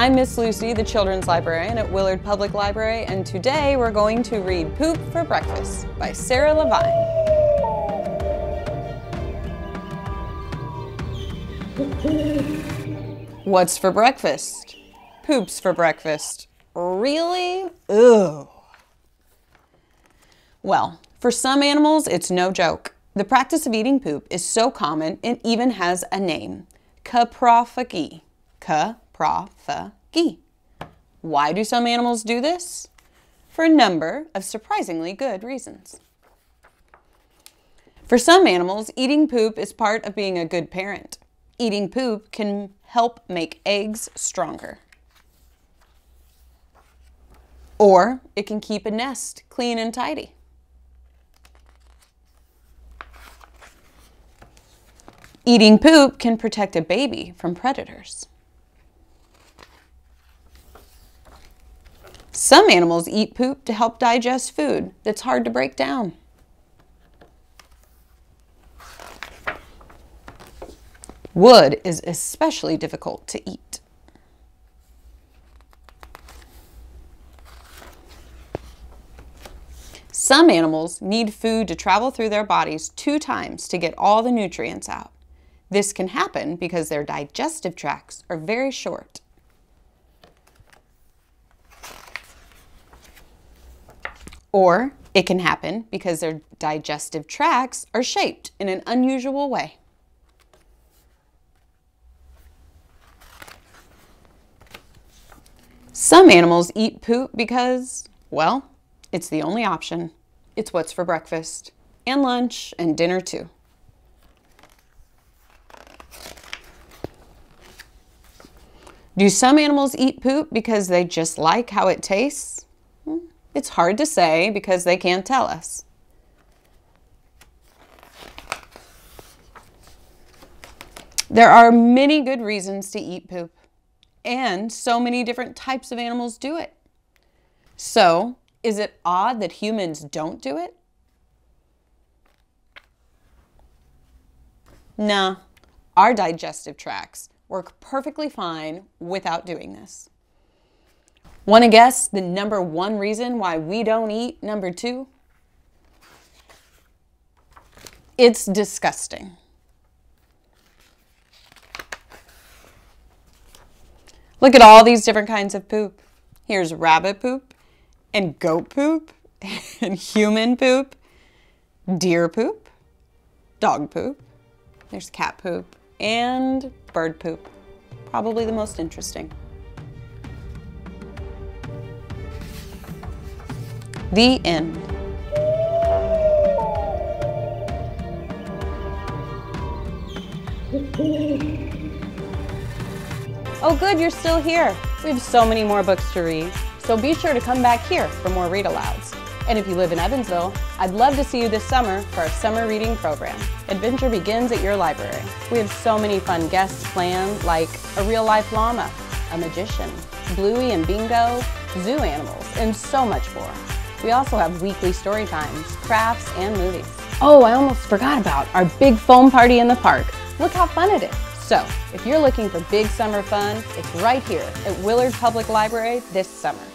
I'm Miss Lucy, the children's librarian at Willard Public Library, and today we're going to read Poop for Breakfast by Sarah Levine. What's for breakfast? Poop's for breakfast. Really? Ugh. Well, for some animals, it's no joke. The practice of eating poop is so common it even has a name: coprophagy. Coprophagy. Why do some animals do this? For a number of surprisingly good reasons. For some animals, eating poop is part of being a good parent. Eating poop can help make eggs stronger. Or it can keep a nest clean and tidy. Eating poop can protect a baby from predators. Some animals eat poop to help digest food that's hard to break down. Wood is especially difficult to eat. Some animals need food to travel through their bodies 2 times to get all the nutrients out. This can happen because their digestive tracts are very short. Or it can happen because their digestive tracts are shaped in an unusual way. Some animals eat poop because, well, it's the only option. It's what's for breakfast and lunch and dinner too. Do some animals eat poop because they just like how it tastes? It's hard to say because they can't tell us. There are many good reasons to eat poop, and so many different types of animals do it. So, is it odd that humans don't do it? Nah, our digestive tracts work perfectly fine without doing this. Want to guess the #1 reason why we don't eat #2? It's disgusting. Look at all these different kinds of poop. Here's rabbit poop and goat poop and human poop, deer poop, dog poop, there's cat poop, and bird poop. Probably the most interesting. The end. Oh good, you're still here. We have so many more books to read, so be sure to come back here for more read alouds. And if you live in Evansville, I'd love to see you this summer for our summer reading program. Adventure begins at your library. We have so many fun guests planned, like a real-life llama, a magician, Bluey and Bingo, zoo animals, and so much more. We also have weekly story times, crafts, and movies. Oh, I almost forgot about our big foam party in the park. Look how fun it is. So, if you're looking for big summer fun, it's right here at Willard Public Library this summer.